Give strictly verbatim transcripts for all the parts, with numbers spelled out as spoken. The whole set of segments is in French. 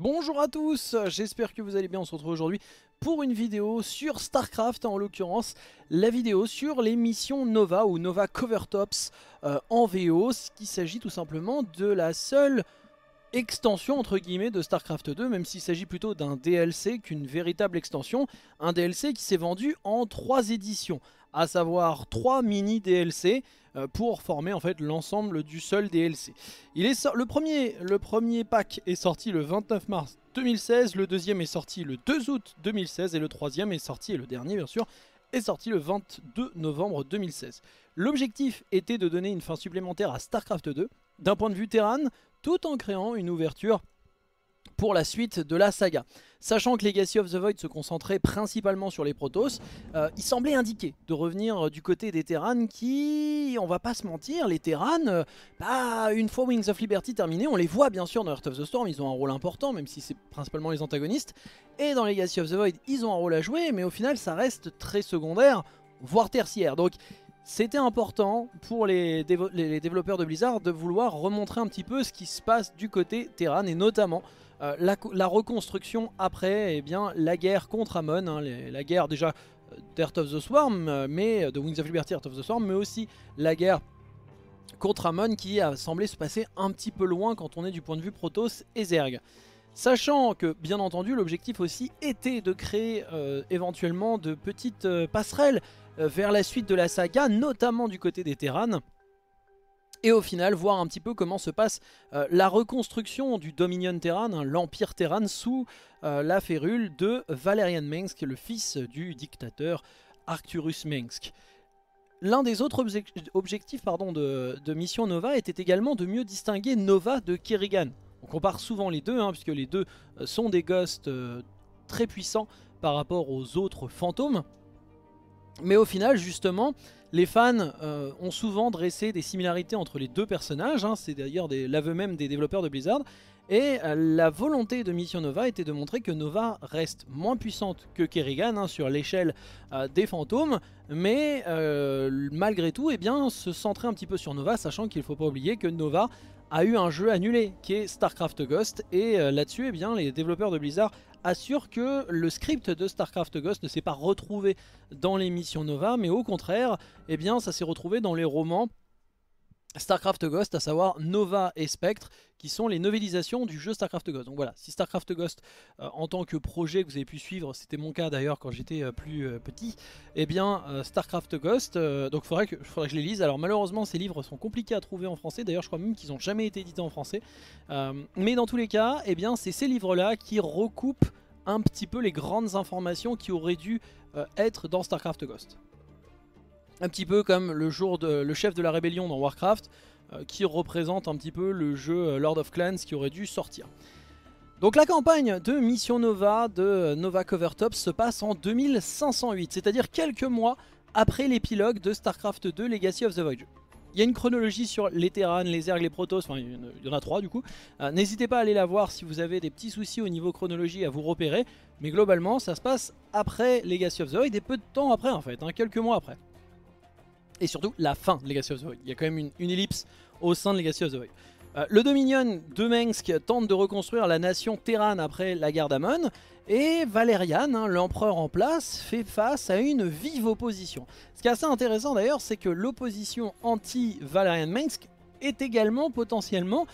Bonjour à tous, j'espère que vous allez bien, on se retrouve aujourd'hui pour une vidéo sur StarCraft, en l'occurrence la vidéo sur les missions Nova ou Nova Covertops euh, en V O, ce qui s'agit tout simplement de la seule extension entre guillemets de StarCraft deux, même s'il s'agit plutôt d'un D L C qu'une véritable extension, un D L C qui s'est vendu en trois éditions, à savoir trois mini D L C pour former en fait l'ensemble du seul D L C. Il est so le, premier, le premier pack est sorti le vingt-neuf mars deux mille seize, le deuxième est sorti le deux août deux mille seize et le troisième est sorti, et le dernier bien sûr, est sorti le vingt-deux novembre deux mille seize. L'objectif était de donner une fin supplémentaire à StarCraft deux d'un point de vue Terran, tout en créant une ouverture pour la suite de la saga. Sachant que Legacy of the Void se concentrait principalement sur les Protoss, euh, il semblait indiqué de revenir du côté des Terran qui, on va pas se mentir, les Terran, euh, bah, une fois Wings of Liberty terminé, on les voit bien sûr dans Heart of the Swarm, ils ont un rôle important, même si c'est principalement les antagonistes, et dans Legacy of the Void, ils ont un rôle à jouer, mais au final, ça reste très secondaire, voire tertiaire. Donc, c'était important pour les, dévo les développeurs de Blizzard de vouloir remontrer un petit peu ce qui se passe du côté Terran, et notamment Euh, la, la reconstruction après eh bien, la guerre contre Amon, hein, les, la guerre déjà euh, d'Heart of the Swarm, euh, mais de Wings of Liberty, Heart of the Swarm, mais aussi la guerre contre Amon qui a semblé se passer un petit peu loin quand on est du point de vue Protoss et Zerg. Sachant que, bien entendu, l'objectif aussi était de créer euh, éventuellement de petites euh, passerelles euh, vers la suite de la saga, notamment du côté des Terran. Et au final, voir un petit peu comment se passe euh, la reconstruction du Dominion Terran, hein, l'Empire Terran, sous euh, la férule de Valerian Mengsk, le fils du dictateur Arcturus Mengsk. L'un des autres obje objectifs pardon, de, de Mission Nova était également de mieux distinguer Nova de Kerrigan. On compare souvent les deux, hein, puisque les deux sont des ghosts euh, très puissants par rapport aux autres fantômes. Mais au final, justement, les fans euh, ont souvent dressé des similarités entre les deux personnages, hein, c'est d'ailleurs l'aveu même des développeurs de Blizzard, et euh, la volonté de Mission Nova était de montrer que Nova reste moins puissante que Kerrigan, hein, sur l'échelle euh, des fantômes, mais euh, malgré tout, eh bien, se centrer un petit peu sur Nova, sachant qu'il ne faut pas oublier que Nova a eu un jeu annulé, qui est StarCraft Ghost, et euh, là-dessus, eh bien, les développeurs de Blizzard assure que le script de StarCraft Ghost ne s'est pas retrouvé dans les missions Nova, mais au contraire, eh bien, ça s'est retrouvé dans les romans StarCraft Ghost, à savoir Nova et Spectre, qui sont les novélisations du jeu StarCraft Ghost. Donc voilà, si StarCraft Ghost, euh, en tant que projet que vous avez pu suivre, c'était mon cas d'ailleurs quand j'étais euh, plus euh, petit, eh bien euh, StarCraft Ghost, euh, donc il faudrait que, faudrait que je les lise. Alors malheureusement, ces livres sont compliqués à trouver en français, d'ailleurs je crois même qu'ils n'ont jamais été édités en français, euh, mais dans tous les cas, eh bien c'est ces livres-là qui recoupent un petit peu les grandes informations qui auraient dû euh, être dans StarCraft Ghost. Un petit peu comme le, jour de, le chef de la rébellion dans Warcraft, euh, qui représente un petit peu le jeu Lord of Clans qui aurait dû sortir. Donc la campagne de Mission Nova, de Nova Covertops, se passe en deux mille cinq cent huit, c'est-à-dire quelques mois après l'épilogue de StarCraft deux Legacy of the Void. Il y a une chronologie sur les Terran, les Zerg, les Protoss, enfin il y en a trois du coup. Euh, N'hésitez pas à aller la voir si vous avez des petits soucis au niveau chronologie à vous repérer, mais globalement ça se passe après Legacy of the Void et peu de temps après en fait, hein, quelques mois après. Et surtout la fin de Legacy of the Void. Il y a quand même une, une ellipse au sein de Legacy of the Void. Euh, le Dominion de Mengsk tente de reconstruire la nation Terran après la guerre d'Amon. Et Valerian, hein, l'empereur en place, fait face à une vive opposition. Ce qui est assez intéressant d'ailleurs, c'est que l'opposition anti-Valerian Mengsk est également potentiellement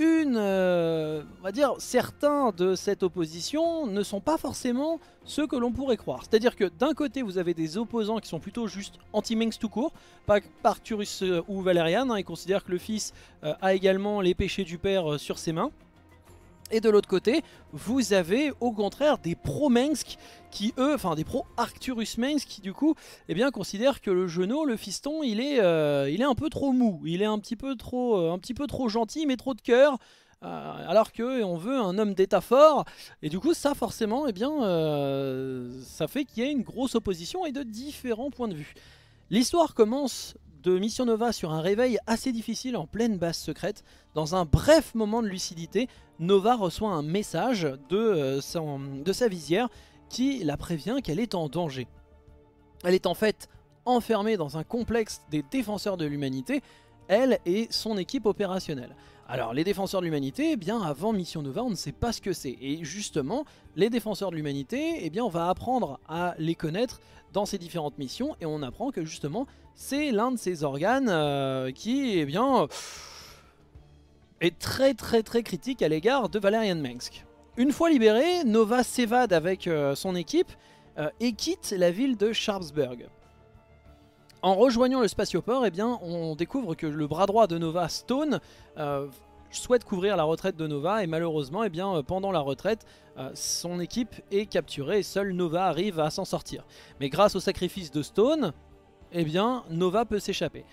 une... Euh, on va dire, certains de cette opposition ne sont pas forcément ceux que l'on pourrait croire. C'est-à-dire que d'un côté, vous avez des opposants qui sont plutôt juste anti-Mengsk tout court, pas Arcturus euh, ou Valerian, hein, ils considèrent que le fils euh, a également les péchés du père euh, sur ses mains. Et de l'autre côté, vous avez au contraire des pro-Mengsk qui eux, enfin des pro-Arcturus Mengsk qui du coup, eh bien, considèrent que le genou, le fiston, il est, euh, il est un peu trop mou, il est un petit peu trop, euh, un petit peu trop gentil, mais trop de cœur, euh, alors qu'on veut un homme d'état fort. Et du coup, ça forcément, eh bien, euh, ça fait qu'il y a une grosse opposition et de différents points de vue. L'histoire commence de Mission Nova sur un réveil assez difficile en pleine base secrète. Dans un bref moment de lucidité, Nova reçoit un message de, euh, son, de sa visière qui la prévient qu'elle est en danger. Elle est en fait enfermée dans un complexe des Défenseurs de l'Humanité, elle et son équipe opérationnelle. Alors les défenseurs de l'humanité, eh bien avant Mission Nova on ne sait pas ce que c'est. Et justement, les défenseurs de l'humanité, eh bien on va apprendre à les connaître dans ces différentes missions. Et on apprend que justement c'est l'un de ces organes euh, qui eh bien, est très très très critique à l'égard de Valerian Mengsk. Une fois libéré, Nova s'évade avec euh, son équipe euh, et quitte la ville de Sharpsburg. En rejoignant le spatioport, eh bien, on découvre que le bras droit de Nova, Stone, euh, souhaite couvrir la retraite de Nova. Et malheureusement, eh bien, pendant la retraite, euh, son équipe est capturée et seule Nova arrive à s'en sortir. Mais grâce au sacrifice de Stone, eh bien, Nova peut s'échapper.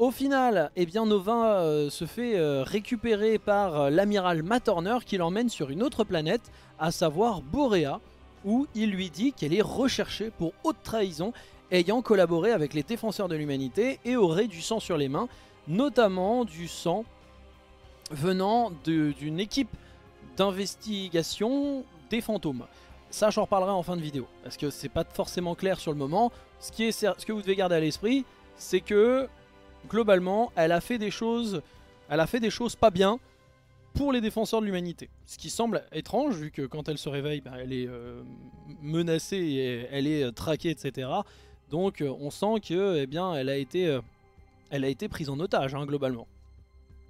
Au final, eh bien, Nova euh, se fait euh, récupérer par euh, l'amiral Matt Horner qui l'emmène sur une autre planète, à savoir Borea, où il lui dit qu'elle est recherchée pour haute trahison ayant collaboré avec les défenseurs de l'humanité et aurait du sang sur les mains, notamment du sang venant d'une équipe d'investigation des fantômes. Ça, j'en reparlerai en fin de vidéo, parce que c'est pas forcément clair sur le moment. Ce, qui est, ce que vous devez garder à l'esprit, c'est que, globalement, elle a fait des choses, elle a fait des choses pas bien pour les défenseurs de l'humanité. Ce qui semble étrange, vu que quand elle se réveille, bah, elle est euh, menacée, et elle est euh, traquée, et cetera. Donc euh, on sent que, eh bien, elle a été, euh, elle a été prise en otage, hein, globalement.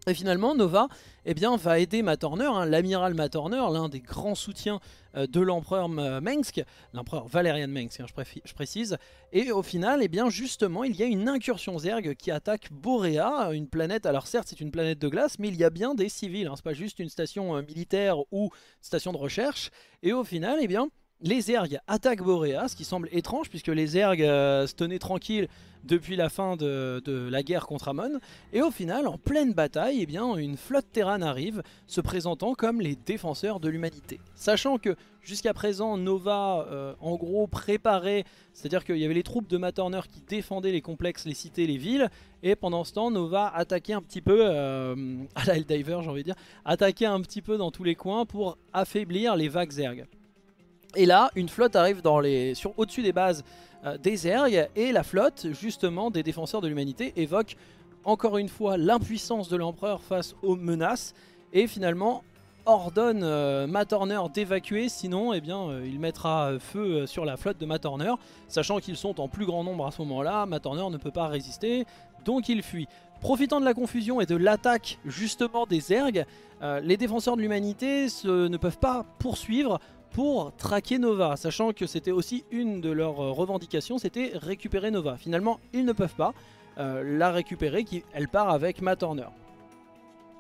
Et finalement, Nova eh bien, va aider Matt Horner, hein, l'amiral Matt Horner, l'un des grands soutiens euh, de l'empereur Mengsk, l'empereur Valerian Mengsk, hein, je, pré je précise. Et au final, eh bien, justement, il y a une incursion Zerg qui attaque Borea, une planète, alors certes c'est une planète de glace, mais il y a bien des civils, hein, c'est pas juste une station euh, militaire ou station de recherche. Et au final, eh bien, les Zerg attaquent Borea, ce qui semble étrange puisque les Zerg euh, se tenaient tranquilles depuis la fin de, de la guerre contre Amon. Et au final, en pleine bataille, eh bien, une flotte Terran arrive, se présentant comme les défenseurs de l'humanité. Sachant que jusqu'à présent, Nova euh, en gros préparait, c'est-à-dire qu'il y avait les troupes de Matt Horner qui défendaient les complexes, les cités, les villes. Et pendant ce temps, Nova attaquait un petit peu, euh, à la Helldiver j'ai envie de dire, attaquait un petit peu dans tous les coins pour affaiblir les vagues Zerg. Et là, une flotte arrive dans les... au-dessus des bases euh, des Zerg, et la flotte, justement, des défenseurs de l'humanité évoque encore une fois l'impuissance de l'empereur face aux menaces, et finalement ordonne euh, Matt Horner d'évacuer, sinon eh bien, euh, il mettra feu sur la flotte de Matt Horner, sachant qu'ils sont en plus grand nombre à ce moment-là, Matt Horner ne peut pas résister, donc il fuit. Profitant de la confusion et de l'attaque justement des Zerg, euh, les défenseurs de l'humanité ne peuvent pas poursuivre pour traquer Nova, sachant que c'était aussi une de leurs revendications, c'était récupérer Nova. Finalement, ils ne peuvent pas euh, la récupérer, qui, elle part avec Matt Horner.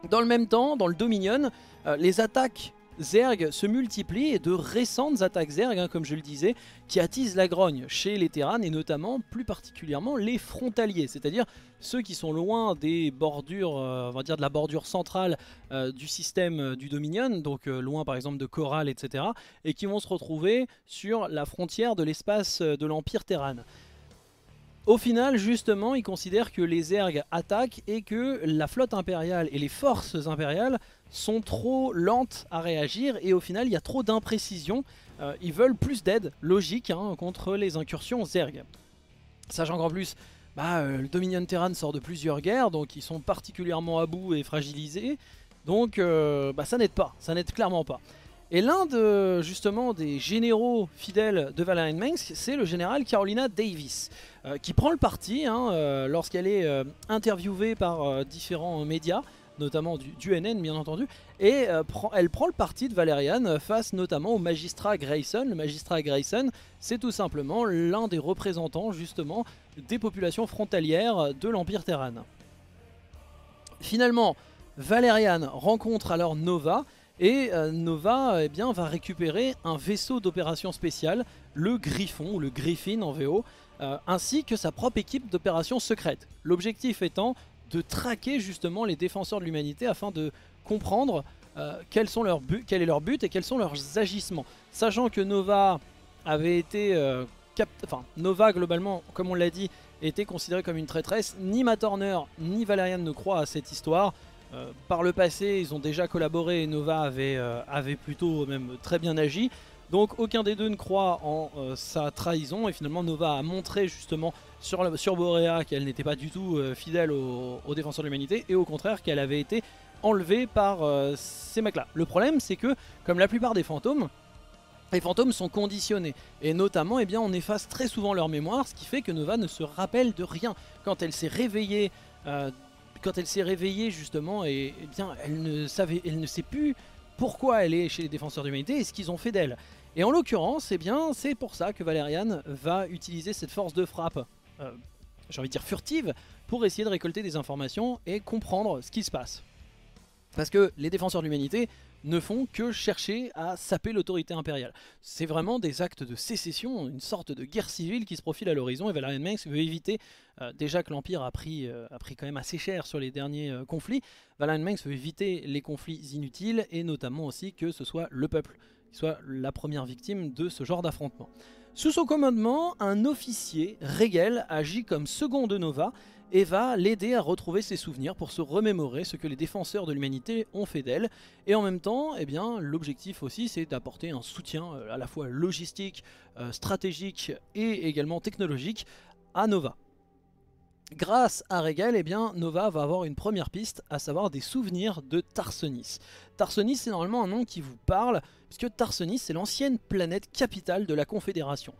Dans le même temps, dans le Dominion, euh, les attaques Zerg se multiplient, et de récentes attaques Zerg, hein, comme je le disais, qui attisent la grogne chez les Terrans, et notamment, plus particulièrement, les frontaliers, c'est-à-dire ceux qui sont loin des bordures, euh, on va dire de la bordure centrale euh, du système euh, du Dominion, donc euh, loin par exemple de Coral, et cetera, et qui vont se retrouver sur la frontière de l'espace euh, de l'Empire Terran. Au final, justement, ils considèrent que les Zerg attaquent et que la flotte impériale et les forces impériales sont trop lentes à réagir, et au final il y a trop d'imprécisions, euh, ils veulent plus d'aide logique, hein, contre les incursions Zerg. Sachant qu'en plus, bah, euh, le Dominion Terran sort de plusieurs guerres, donc ils sont particulièrement à bout et fragilisés, donc euh, bah, ça n'aide pas, ça n'aide clairement pas. Et l'un de, justement, des généraux fidèles de Valerian Mengsk, c'est le général Carolina Davis, euh, qui prend le parti, hein, euh, lorsqu'elle est euh, interviewée par euh, différents euh, médias, notamment du, du N N bien entendu, et euh, pre elle prend le parti de Valerian face notamment au magistrat Grayson. Le magistrat Grayson, c'est tout simplement l'un des représentants justement des populations frontalières de l'Empire Terran. Finalement, Valerian rencontre alors Nova, et euh, Nova eh bien, va récupérer un vaisseau d'opération spéciale, le Griffon, ou le Griffin en V O, euh, ainsi que sa propre équipe d'opérations secrètes. L'objectif étant de traquer justement les défenseurs de l'humanité afin de comprendre euh, quels sont leurs buts, quel est leur but et quels sont leurs agissements. Sachant que Nova avait été, euh, cap enfin Nova globalement, comme on l'a dit, était considérée comme une traîtresse. Ni Matt Horner ni Valerian ne croient à cette histoire. Euh, par le passé, ils ont déjà collaboré et Nova avait, euh, avait plutôt même très bien agi. Donc aucun des deux ne croit en euh, sa trahison, et finalement Nova a montré justement sur, la, sur Borea qu'elle n'était pas du tout euh, fidèle aux, aux défenseurs de l'humanité, et au contraire qu'elle avait été enlevé par euh, ces mecs-là. Le problème, c'est que, comme la plupart des fantômes, les fantômes sont conditionnés. Et notamment, eh bien, on efface très souvent leur mémoire, ce qui fait que Nova ne se rappelle de rien. Quand elle s'est réveillée, euh, quand elle s'est réveillée justement, et, eh bien, elle ne savait, elle ne sait plus pourquoi elle est chez les Défenseurs de l'Humanité et ce qu'ils ont fait d'elle. Et en l'occurrence, eh bien, c'est pour ça que Valerian va utiliser cette force de frappe, euh, j'ai envie de dire furtive, pour essayer de récolter des informations et comprendre ce qui se passe. Parce que les Défenseurs de l'Humanité ne font que chercher à saper l'autorité impériale. C'est vraiment des actes de sécession, une sorte de guerre civile qui se profile à l'horizon, et Valerian Mengsk veut éviter, euh, déjà que l'Empire a pris, euh, a pris quand même assez cher sur les derniers euh, conflits, Valerian Mengsk veut éviter les conflits inutiles, et notamment aussi que ce soit le peuple soit la première victime de ce genre d'affrontement. Sous son commandement, un officier, Reigel, agit comme second de Nova et va l'aider à retrouver ses souvenirs pour se remémorer ce que les défenseurs de l'humanité ont fait d'elle. Et en même temps, eh bien, l'objectif aussi, c'est d'apporter un soutien à la fois logistique, euh, stratégique et également technologique à Nova. Grâce à Reigel, eh bien, Nova va avoir une première piste, à savoir des souvenirs de Tarsonis. Tarsonis, c'est normalement un nom qui vous parle, puisque Tarsonis, c'est l'ancienne planète capitale de la Confédération.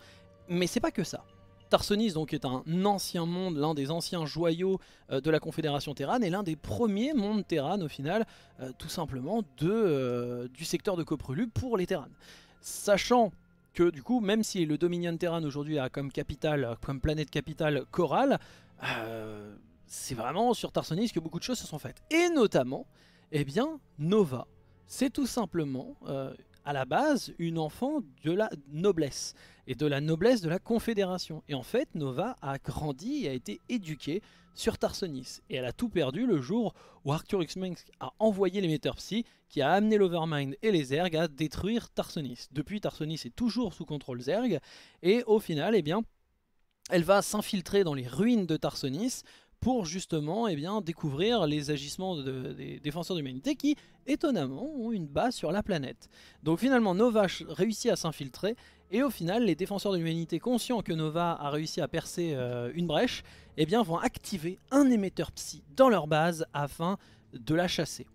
Mais c'est pas que ça. Tarsonis donc est un ancien monde, l'un des anciens joyaux euh, de la Confédération Terran, et l'un des premiers mondes Terran au final, euh, tout simplement de, euh, du secteur de Coprulu pour les Terran. Sachant que du coup, même si le Dominion Terran aujourd'hui a comme capitale, comme planète capitale Coral, Euh, c'est vraiment sur Tarsonis que beaucoup de choses se sont faites. Et notamment, eh bien, Nova, c'est tout simplement, euh, à la base, une enfant de la noblesse, et de la noblesse de la Confédération. Et en fait, Nova a grandi et a été éduquée sur Tarsonis. Et elle a tout perdu le jour où Arcturus Mengsk a envoyé l'émetteur Psy, qui a amené l'Overmind et les Zerg à détruire Tarsonis. Depuis, Tarsonis est toujours sous contrôle Zerg, et au final, eh bien, elle va s'infiltrer dans les ruines de Tarsonis pour justement eh bien, découvrir les agissements de, des défenseurs de l'humanité qui, étonnamment, ont une base sur la planète. Donc finalement, Nova réussit à s'infiltrer, et au final, les défenseurs de l'humanité, conscients que Nova a réussi à percer euh, une brèche, eh bien, vont activer un émetteur psy dans leur base afin de la chasser.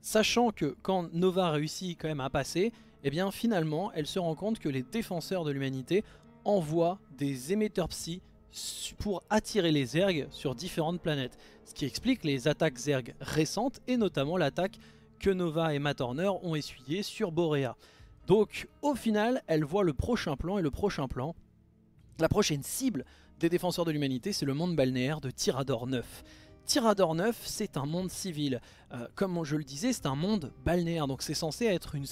Sachant que quand Nova réussit quand même à passer, eh bien, finalement, elle se rend compte que les défenseurs de l'humanité envoie des émetteurs psy pour attirer les Zerg sur différentes planètes. Ce qui explique les attaques Zerg récentes et notamment l'attaque que Nova et Matt Horner ont essuyée sur Borea. Donc au final, elle voit le prochain plan et le prochain plan, la prochaine cible des défenseurs de l'humanité, c'est le monde balnéaire de Tirador neuf. Tirador neuf, c'est un monde civil. Euh, comme je le disais, c'est un monde balnéaire, donc c'est censé être une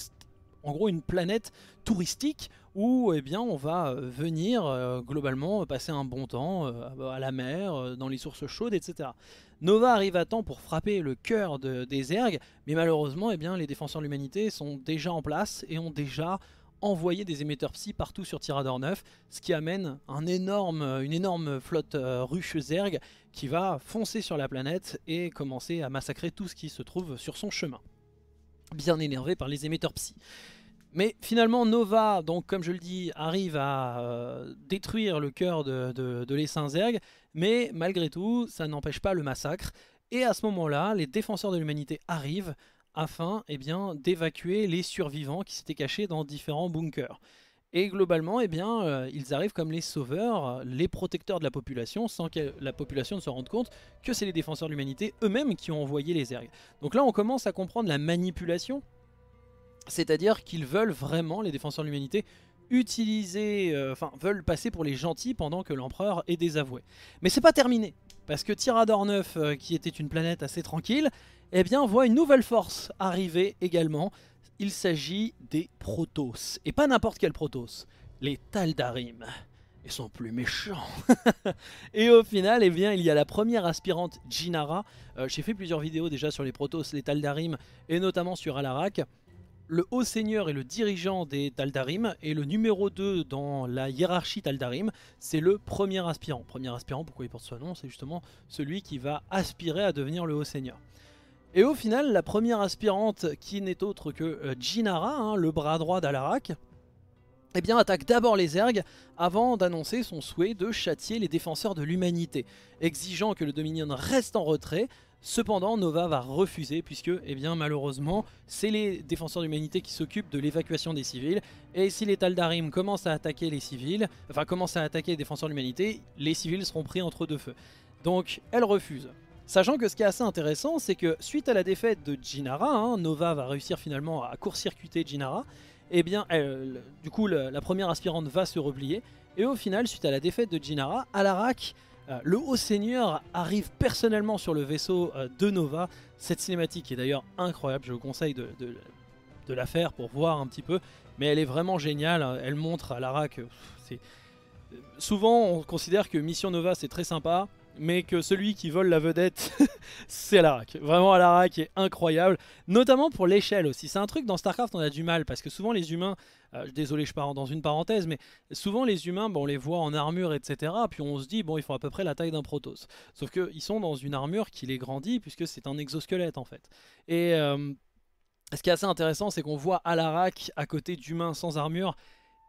en gros une planète touristique où eh bien, on va venir euh, globalement passer un bon temps euh, à la mer, euh, dans les sources chaudes, et cetera. Nova arrive à temps pour frapper le cœur de, des Zerg, mais malheureusement eh bien, les défenseurs de l'humanité sont déjà en place et ont déjà envoyé des émetteurs psy partout sur Tirador neuf, ce qui amène un énorme, une énorme flotte euh, ruche Zerg qui va foncer sur la planète et commencer à massacrer tout ce qui se trouve sur son chemin. Bien énervé par les émetteurs psy. Mais finalement Nova, donc comme je le dis, arrive à euh, détruire le cœur de, de, de l'essaim Zerg, mais malgré tout, ça n'empêche pas le massacre. Et à ce moment-là, les défenseurs de l'humanité arrivent afin eh bien, d'évacuer les survivants qui s'étaient cachés dans différents bunkers. Et globalement, eh bien, euh, ils arrivent comme les sauveurs, les protecteurs de la population, sans que la population ne se rende compte que c'est les défenseurs de l'humanité eux-mêmes qui ont envoyé les Zerg. Donc là, on commence à comprendre la manipulation, c'est-à-dire qu'ils veulent vraiment, les défenseurs de l'humanité, utiliser, enfin, euh, veulent passer pour les gentils pendant que l'empereur est désavoué. Mais c'est pas terminé, parce que Tirador neuf, euh, qui était une planète assez tranquille, eh bien, voit une nouvelle force arriver également. Il s'agit des Protoss, et pas n'importe quel Protoss, les Taldarim. Ils sont plus méchants. Et au final, eh bien, il y a la première aspirante Jinara. Euh, J'ai fait plusieurs vidéos déjà sur les Protoss, les Taldarim, et notamment sur Alarak. Le haut seigneur et le dirigeant des Taldarim, et le numéro deux dans la hiérarchie Taldarim, c'est le premier aspirant. Premier aspirant, pourquoi il porte ce nom? C'est justement celui qui va aspirer à devenir le haut seigneur. Et au final, la première aspirante, qui n'est autre que Jinara, hein, le bras droit d'Alarak, eh bien attaque d'abord les Zerg avant d'annoncer son souhait de châtier les défenseurs de l'humanité, exigeant que le Dominion reste en retrait. Cependant, Nova va refuser puisque, eh bien, malheureusement, c'est les défenseurs de l'humanité qui s'occupent de l'évacuation des civils. Et si les Taldarim commencent à attaquer les civils, enfin commencent à attaquer les défenseurs de l'humanité, les civils seront pris entre deux feux. Donc, elle refuse. Sachant que ce qui est assez intéressant, c'est que suite à la défaite de Jinara, hein, Nova va réussir finalement à court-circuiter Jinara. Et eh bien, elle, du coup, la, la première aspirante va se replier. Et au final, suite à la défaite de Jinara, Alarak, Euh, le haut seigneur, arrive personnellement sur le vaisseau euh, de Nova. Cette cinématique est d'ailleurs incroyable, je vous conseille de, de, de la faire pour voir un petit peu, mais elle est vraiment géniale. Elle montre à Alarak, c'est souvent on considère que Mission Nova c'est très sympa, mais que celui qui vole la vedette c'est Alarak. Vraiment, Alarak est incroyable, notamment pour l'échelle aussi. C'est un truc dans StarCraft on a du mal, parce que souvent les humains, désolé je pars dans une parenthèse, mais souvent les humains, bon, on les voit en armure etc, puis on se dit bon, ils font à peu près la taille d'un Protoss, sauf qu'ils sont dans une armure qui les grandit puisque c'est un exosquelette en fait. Et euh, ce qui est assez intéressant, c'est qu'on voit Alarak à côté d'humains sans armure,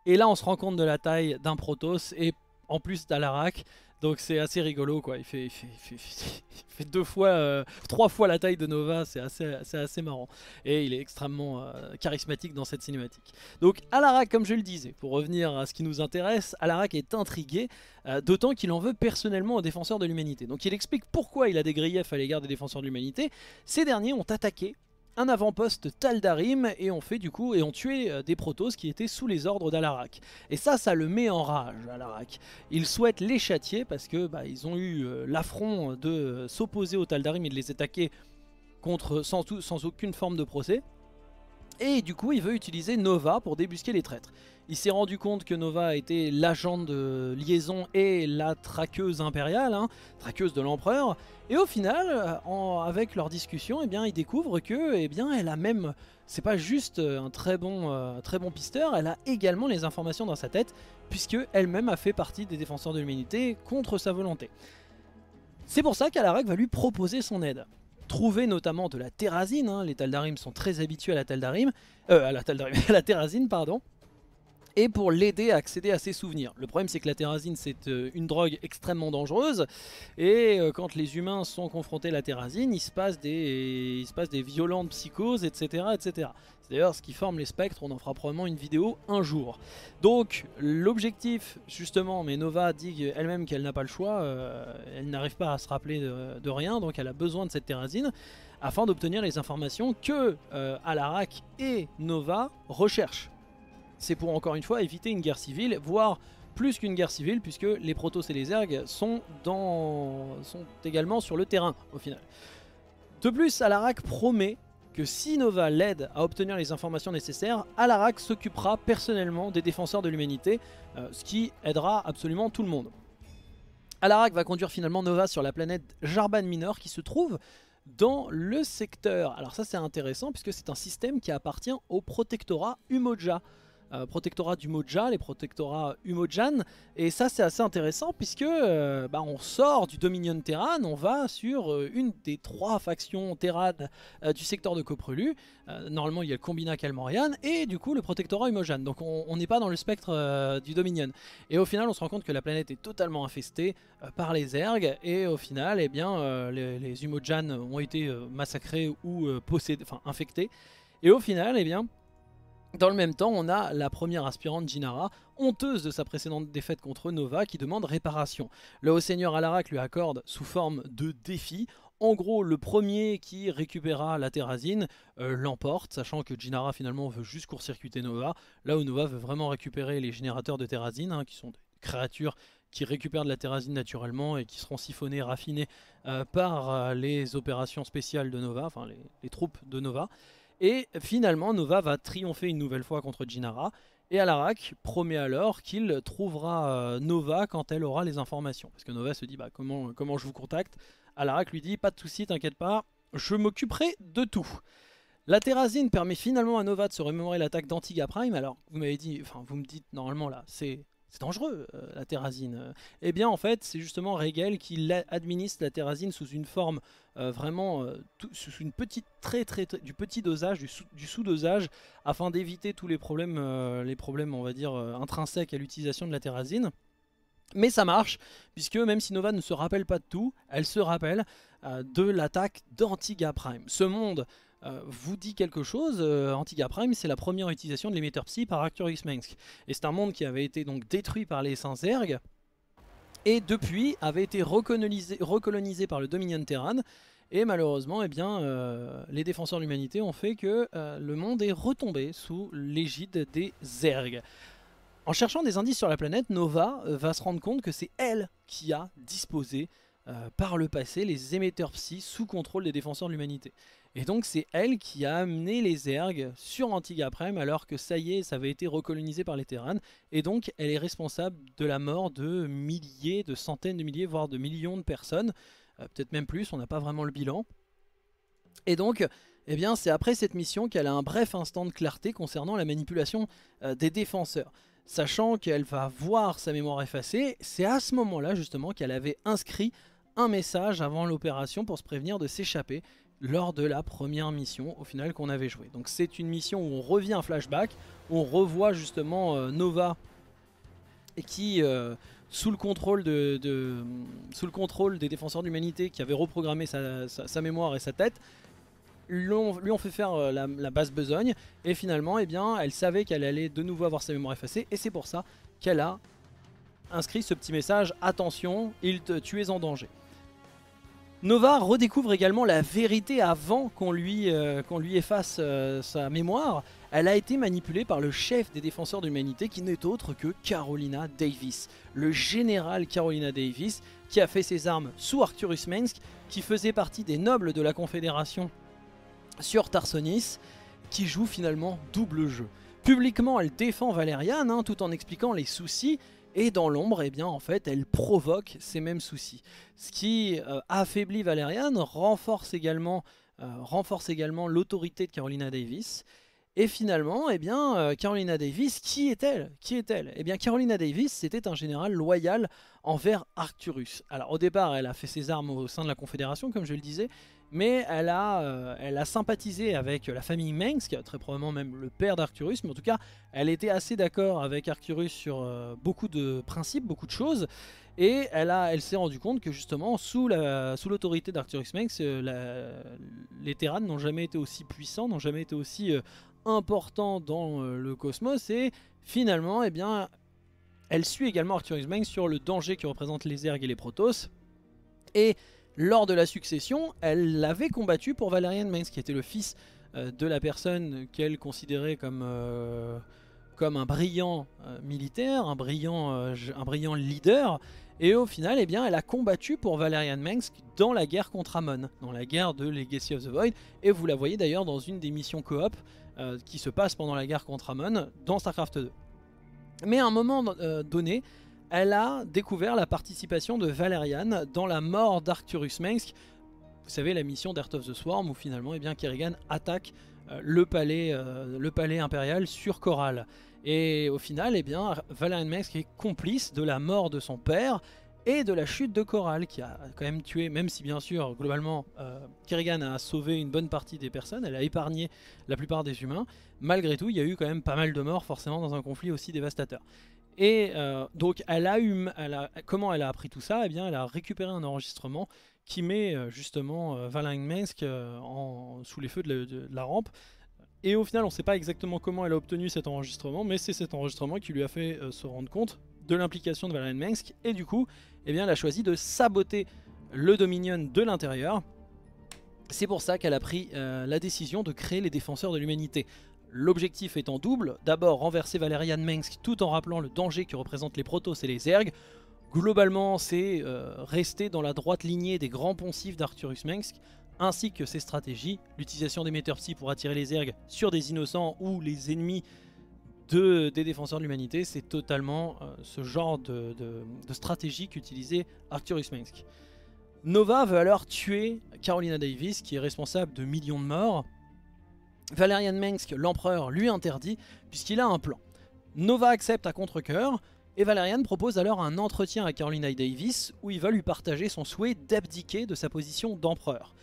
et là on se rend compte de la taille d'un Protoss et en plus d'Alarak. Donc c'est assez rigolo quoi, il fait, il fait, il fait, il fait deux fois, euh, trois fois la taille de Nova, c'est assez, assez, assez marrant. Et il est extrêmement euh, charismatique dans cette cinématique. Donc Alarak, comme je le disais, pour revenir à ce qui nous intéresse, Alarak est intrigué, euh, d'autant qu'il en veut personnellement aux défenseurs de l'humanité. Donc il explique pourquoi il a des griefs à l'égard des défenseurs de l'humanité. Ces derniers ont attaqué un avant-poste Taldarim et ont fait du coup et ont tué des Protoss qui étaient sous les ordres d'Alarak. Et ça, ça le met en rage, Alarak. Il souhaite les châtier parce que bah, ils ont eu euh, l'affront de euh, s'opposer aux Taldarim et de les attaquer contre sans, tout, sans aucune forme de procès. Et du coup, il veut utiliser Nova pour débusquer les traîtres. Il s'est rendu compte que Nova était l'agent de liaison et la traqueuse impériale, hein, traqueuse de l'empereur. Et au final, en, avec leur discussion, eh bien, il découvre que, eh bien, elle a même, c'est pas juste un très bon, euh, très bon pisteur, elle a également les informations dans sa tête, puisque elle-même a fait partie des défenseurs de l'humanité contre sa volonté. C'est pour ça qu'Alarak va lui proposer son aide. Trouver notamment de la Terazine, hein. Les Taldarim sont très habitués à la Taldarim, euh, à la Taldarim, à la Terazine, pardon, et pour l'aider à accéder à ses souvenirs. Le problème, c'est que la Terazine, c'est euh, une drogue extrêmement dangereuse, et euh, quand les humains sont confrontés à la Terazine, il se passe des, il se passe des violentes psychoses, et cetera, et cetera. C'est d'ailleurs ce qui forme les spectres, on en fera probablement une vidéo un jour. Donc, l'objectif, justement, mais Nova dit elle-même qu'elle n'a pas le choix, euh, elle n'arrive pas à se rappeler de, de rien, donc elle a besoin de cette Terazine, afin d'obtenir les informations que euh, Alarak et Nova recherchent. C'est pour, encore une fois, éviter une guerre civile, voire plus qu'une guerre civile, puisque les Protoss et les Zerg sont, dans... sont également sur le terrain, au final. De plus, Alarak promet que si Nova l'aide à obtenir les informations nécessaires, Alarak s'occupera personnellement des défenseurs de l'humanité, euh, ce qui aidera absolument tout le monde. Alarak va conduire finalement Nova sur la planète Jarban Minor, qui se trouve dans le secteur. Alors ça, c'est intéressant, puisque c'est un système qui appartient au protectorat Umoja. Euh, protectorat du Moja, les protectorats Umojan, et ça c'est assez intéressant puisque euh, bah, on sort du Dominion Terran, on va sur euh, une des trois factions Terran euh, du secteur de Coprelu. Euh, normalement il y a le Combinat Calmorian et du coup le protectorat Umojan, donc on n'est pas dans le spectre euh, du Dominion. Et au final on se rend compte que la planète est totalement infestée euh, par les Zerg, et au final eh bien, euh, les, les Umojan ont été euh, massacrés ou euh, possédés, enfin infectés, et au final eh bien, dans le même temps, on a la première aspirante Jinara, honteuse de sa précédente défaite contre Nova, qui demande réparation. Le haut seigneur Alarak lui accorde sous forme de défi. En gros, le premier qui récupérera la Terazine euh, l'emporte, sachant que Jinara finalement veut juste court-circuiter Nova, là où Nova veut vraiment récupérer les générateurs de Terazine, hein, qui sont des créatures qui récupèrent de la Terazine naturellement et qui seront siphonnés, raffinés euh, par euh, les opérations spéciales de Nova, enfin les, les troupes de Nova. Et finalement, Nova va triompher une nouvelle fois contre Jinara, et Alarak promet alors qu'il trouvera Nova quand elle aura les informations. Parce que Nova se dit bah, « comment, comment je vous contacte ?» Alarak lui dit « Pas de soucis, t'inquiète pas, je m'occuperai de tout !» La Terazine permet finalement à Nova de se remémorer l'attaque d'Antiga Prime. Alors, vous m'avez dit, enfin vous me dites normalement là, c'est C'est dangereux, euh, la Terazine. Eh bien, en fait, c'est justement Reigel qui administre la Terazine sous une forme euh, vraiment, euh, tout, sous une petite, très, très, très, du petit dosage, du, sou, du sous-dosage, afin d'éviter tous les problèmes, euh, les problèmes, on va dire, euh, intrinsèques à l'utilisation de la Terazine. Mais ça marche, puisque même si Nova ne se rappelle pas de tout, elle se rappelle euh, de l'attaque d'Antiga Prime. Ce monde euh, vous dit quelque chose, euh, Antiga Prime, c'est la première utilisation de l'émetteur Psy par Arcturus Mengsk. Et c'est un monde qui avait été donc détruit par les saints Zerg, et depuis avait été recolonisé, recolonisé par le Dominion Terran. Et malheureusement, eh bien, euh, les défenseurs de l'humanité ont fait que euh, le monde est retombé sous l'égide des Zerg. En cherchant des indices sur la planète, Nova va se rendre compte que c'est elle qui a disposé euh, par le passé les émetteurs psy sous contrôle des défenseurs de l'humanité. Et donc c'est elle qui a amené les Zerg sur Antiga Prime alors que ça y est, ça avait été recolonisé par les Terran. Et donc elle est responsable de la mort de milliers, de centaines de milliers, voire de millions de personnes. Euh, Peut-être même plus, on n'a pas vraiment le bilan. Et donc... Eh bien c'est après cette mission qu'elle a un bref instant de clarté concernant la manipulation euh, des défenseurs. Sachant qu'elle va voir sa mémoire effacée, c'est à ce moment-là justement qu'elle avait inscrit un message avant l'opération pour se prévenir de s'échapper lors de la première mission au final qu'on avait jouée. Donc c'est une mission où on revient à un flashback, on revoit justement euh, Nova qui... Euh, Sous le, contrôle de, de, sous le contrôle des défenseurs de l'humanité qui avaient reprogrammé sa, sa, sa mémoire et sa tête, lui ont, lui ont fait faire la, la basse besogne. Et finalement, eh bien, elle savait qu'elle allait de nouveau avoir sa mémoire effacée. Et c'est pour ça qu'elle a inscrit ce petit message « Attention, il te, tu es en danger ». Nova redécouvre également la vérité avant qu'on lui, euh, qu'on lui efface euh, sa mémoire. Elle a été manipulée par le chef des défenseurs de l'humanité qui n'est autre que Carolina Davis. Le général Carolina Davis qui a fait ses armes sous Arcturus Mengsk, qui faisait partie des nobles de la Confédération sur Tarsonis, qui joue finalement double jeu. Publiquement, elle défend Valerian hein, tout en expliquant les soucis. Et dans l'ombre, eh bien en fait, elle provoque ces mêmes soucis. Ce qui euh, affaiblit Valerian, renforce également euh, renforce également l'autorité de Carolina Davis. Et finalement, eh bien, euh, Carolina Davis, qui est-elle Qui est-elle Eh bien, Carolina Davis, c'était un général loyal envers Arcturus. Alors au départ, elle a fait ses armes au sein de la Confédération, comme je le disais, mais elle a, euh, elle a sympathisé avec la famille Mengsk, très probablement même le père d'Arcturus, mais en tout cas, elle était assez d'accord avec Arcturus sur euh, beaucoup de principes, beaucoup de choses, et elle, a, elle s'est rendue compte que justement, sous l'autorité la, sous d'Arcturus Mengsk, euh, la, les Terrans n'ont jamais été aussi puissants, n'ont jamais été aussi euh, importants dans euh, le cosmos, et finalement, eh bien, elle suit également Arcturus Mengsk sur le danger que représentent les Zerg et les Protoss, et... Lors de la succession, elle l'avait combattu pour Valerian Mengsk, qui était le fils euh, de la personne qu'elle considérait comme, euh, comme un brillant euh, militaire, un brillant, euh, un brillant leader. Et au final, eh bien, elle a combattu pour Valerian Mengsk dans la guerre contre Amon, dans la guerre de Legacy of the Void. Et vous la voyez d'ailleurs dans une des missions coop euh, qui se passe pendant la guerre contre Amon dans StarCraft deux. Mais à un moment euh, donné... Elle a découvert la participation de Valerian dans la mort d'Arcturus Mengsk. Vous savez, la mission d'Heart of the Swarm où finalement eh bien, Kerrigan attaque euh, le, palais, euh, le palais impérial sur Coral. Et au final, eh bien, Valerian Mengsk est complice de la mort de son père et de la chute de Coral, qui a quand même tué, même si bien sûr, globalement, euh, Kerrigan a sauvé une bonne partie des personnes, elle a épargné la plupart des humains. Malgré tout, il y a eu quand même pas mal de morts forcément dans un conflit aussi dévastateur. Et euh, donc elle a eu, elle a, comment elle a appris tout ça? Eh bien elle a récupéré un enregistrement qui met euh, justement euh, Valerian Mengsk euh, en, sous les feux de la, de, de la rampe. Et au final on ne sait pas exactement comment elle a obtenu cet enregistrement, mais c'est cet enregistrement qui lui a fait euh, se rendre compte de l'implication de Valerian Mengsk. Et du coup, eh bien, elle a choisi de saboter le Dominion de l'intérieur. C'est pour ça qu'elle a pris euh, la décision de créer les Défenseurs de l'Humanité. L'objectif étant double, d'abord renverser Valerian Mengsk tout en rappelant le danger que représentent les Protoss et les Zerg. Globalement, c'est euh, rester dans la droite lignée des grands poncifs d'Arcturus Mengsk, ainsi que ses stratégies, l'utilisation des metteurs psy pour attirer les Zerg sur des innocents ou les ennemis de, des défenseurs de l'humanité. C'est totalement euh, ce genre de, de, de stratégie qu'utilisait Arcturus Mengsk. Nova veut alors tuer Carolina Davis, qui est responsable de millions de morts. Valerian Mengsk, l'empereur, lui interdit puisqu'il a un plan. Nova accepte à contre-cœur Et Valerian propose alors un entretien à Carolina Davis où il va lui partager son souhait d'abdiquer de sa position d'empereur.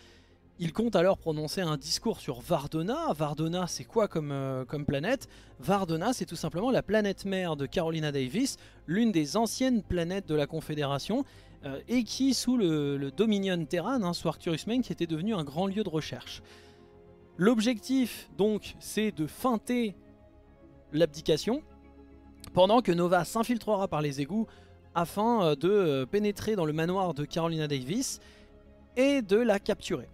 Il compte alors prononcer un discours sur Vardona. Vardona, c'est quoi comme, euh, comme planète? Vardona, c'est tout simplement la planète mère de Carolina Davis, l'une des anciennes planètes de la Confédération, euh, et qui, sous le, le Dominion Terran, hein, sous Arcturus Mengsk, était devenu un grand lieu de recherche. L'objectif, donc, c'est de feinter l'abdication, pendant que Nova s'infiltrera par les égouts afin de pénétrer dans le manoir de Carolina Davis et de la capturer.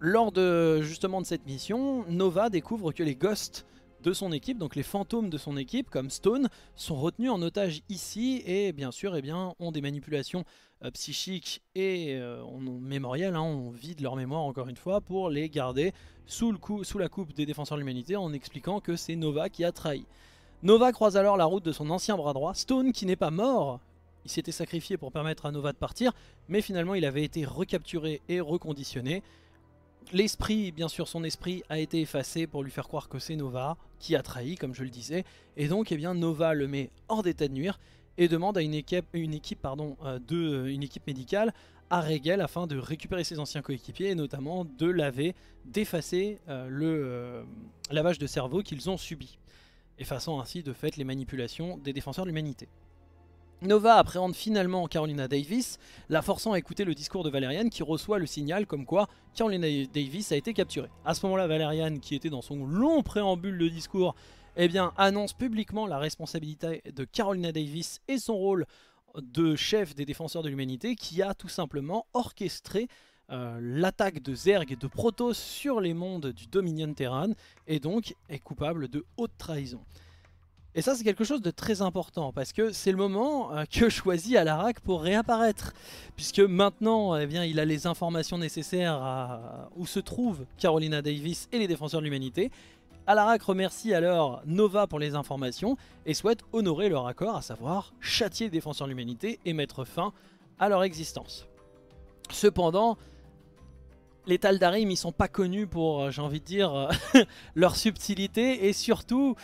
Lors de justement de cette mission, Nova découvre que les Ghosts de son équipe, donc les fantômes de son équipe comme Stone, sont retenus en otage ici et bien sûr eh bien, ont des manipulations euh, psychiques et euh, mémorielles, hein, on vide leur mémoire encore une fois pour les garder sous, le coup, sous la coupe des Défenseurs de l'Humanité en expliquant que c'est Nova qui a trahi. Nova croise alors la route de son ancien bras droit, Stone, qui n'est pas mort. Il s'était sacrifié pour permettre à Nova de partir, mais finalement il avait été recapturé et reconditionné. L'esprit, bien sûr son esprit, a été effacé pour lui faire croire que c'est Nova qui a trahi, comme je le disais. Et donc eh bien, Nova le met hors d'état de nuire et demande à une équipe, une équipe, pardon, euh, de, euh, une équipe médicale à Reigel afin de récupérer ses anciens coéquipiers et notamment de laver, d'effacer euh, le euh, lavage de cerveau qu'ils ont subi, effaçant ainsi de fait les manipulations des Défenseurs de l'Humanité. Nova appréhende finalement Carolina Davis, la forçant à écouter le discours de Valerian qui reçoit le signal comme quoi Carolina Davis a été capturée. À ce moment-là, Valerian, qui était dans son long préambule de discours, eh bien, annonce publiquement la responsabilité de Carolina Davis et son rôle de chef des Défenseurs de l'Humanité qui a tout simplement orchestré Euh, l'attaque de Zerg et de Protoss sur les mondes du Dominion Terran et donc est coupable de haute trahison. Et ça c'est quelque chose de très important parce que c'est le moment euh, que choisit Alarak pour réapparaître, puisque maintenant eh bien, il a les informations nécessaires à où se trouvent Carolina Davis et les Défenseurs de l'Humanité. Alarak remercie alors Nova pour les informations et souhaite honorer leur accord, à savoir châtier les Défenseurs de l'Humanité et mettre fin à leur existence. Cependant, les Taldarim, ils sont pas connus pour, j'ai envie de dire, leur subtilité et surtout